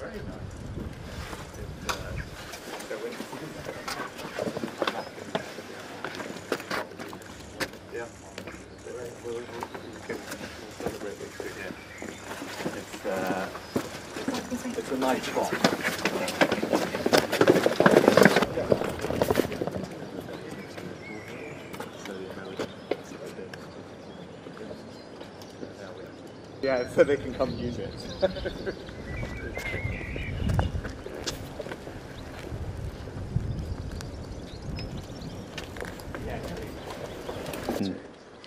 It's a nice spot. Yeah, so they can come use it.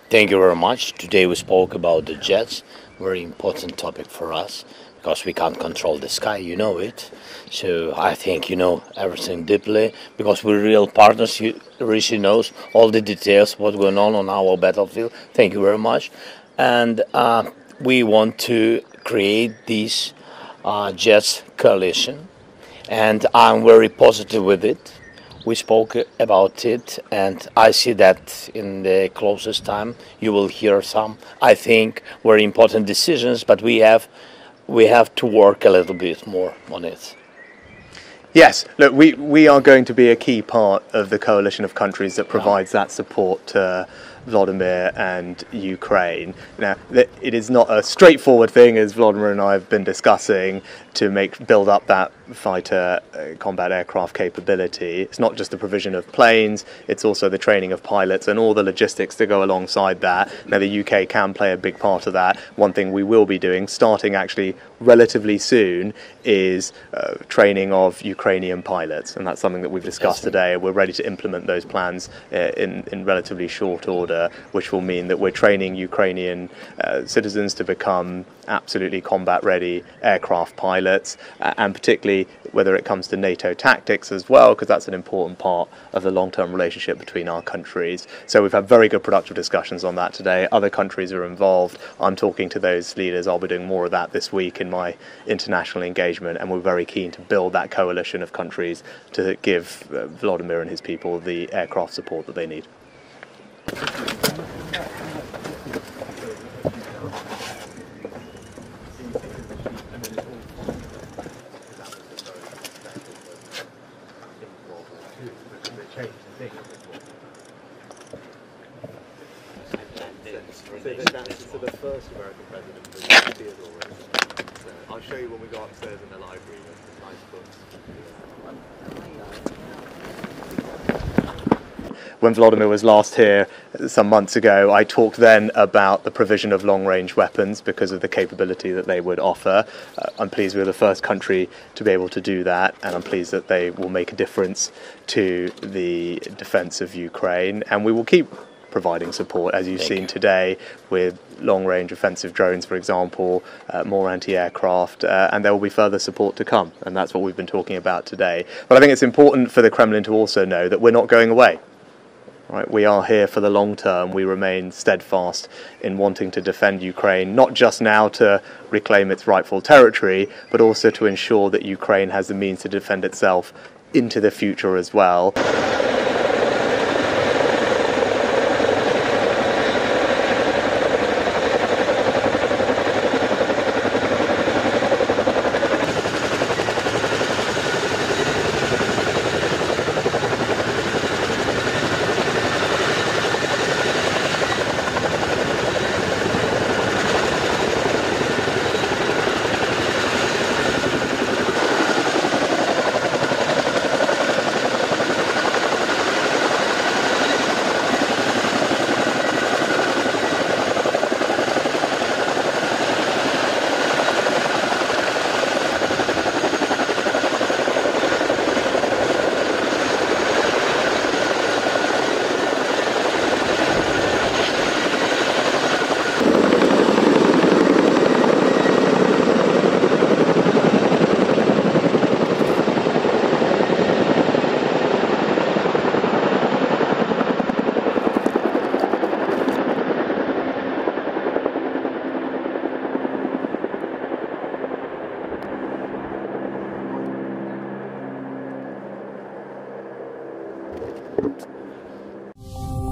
Thank you very much. Today we spoke about the jets, very important topic for us, because we can't control the sky, you know it. So I think you know everything deeply, because we're real partners. You, Rishi knows all the details, what's going on our battlefield. Thank you very much. And we want to create this jets coalition, and I'm very positive with it. We spoke about it, and I see that in the closest time you will hear some, I think, very important decisions, but we have to work a little bit more on it. Yes, look, we are going to be a key part of the coalition of countries that provides that support to Vladimir and Ukraine. Now, it is not a straightforward thing, as Vladimir and I have been discussing, to build up that fighter combat aircraft capability. It's not just the provision of planes, it's also the training of pilots and all the logistics that go alongside that. Now, the UK can play a big part of that. One thing we will be doing, starting actually relatively soon, is training of Ukrainian pilots, and that's something that we've discussed today. We're ready to implement those plans in relatively short order, which will mean that we're training Ukrainian citizens to become absolutely combat-ready aircraft pilots, and particularly whether it comes to NATO tactics as well, because that's an important part of the long-term relationship between our countries. So we've had very good productive discussions on that today. Other countries are involved. I'm talking to those leaders. I'll be doing more of that this week in my international engagement, and we're very keen to build that coalition of countries to give Vladimir and his people the aircraft support that they need. I'll show you when we go upstairs in the library. There's nice books. When Vladimir was last here some months ago, I talked then about the provision of long-range weapons because of the capability that they would offer. I'm pleased we're the first country to be able to do that, and I'm pleased that they will make a difference to the defence of Ukraine, and we will keep providing support, as you've seen today, with long-range offensive drones, for example, more anti-aircraft, and there will be further support to come, and that's what we've been talking about today. But I think it's important for the Kremlin to also know that we're not going away. Right? We are here for the long term. We remain steadfast in wanting to defend Ukraine, not just now to reclaim its rightful territory, but also to ensure that Ukraine has the means to defend itself into the future as well.